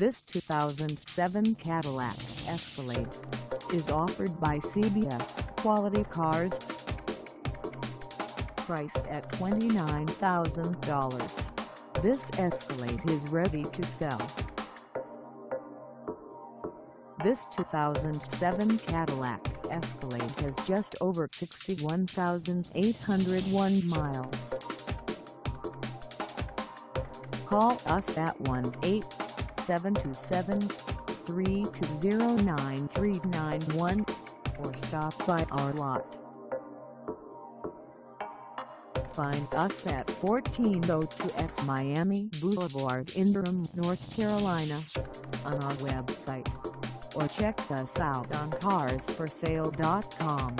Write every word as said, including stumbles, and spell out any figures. This two thousand seven Cadillac Escalade is offered by C B S Quality Cars. Priced at twenty-nine thousand dollars, this Escalade is ready to sell. This two thousand seven Cadillac Escalade has just over sixty-one thousand eight hundred one miles. Call us at one eight seven two seven, three two zero, nine three nine one or stop by our lot. Find us at fourteen oh two S Miami Boulevard in Durham, North Carolina, on our website, or check us out on cars for sale dot com.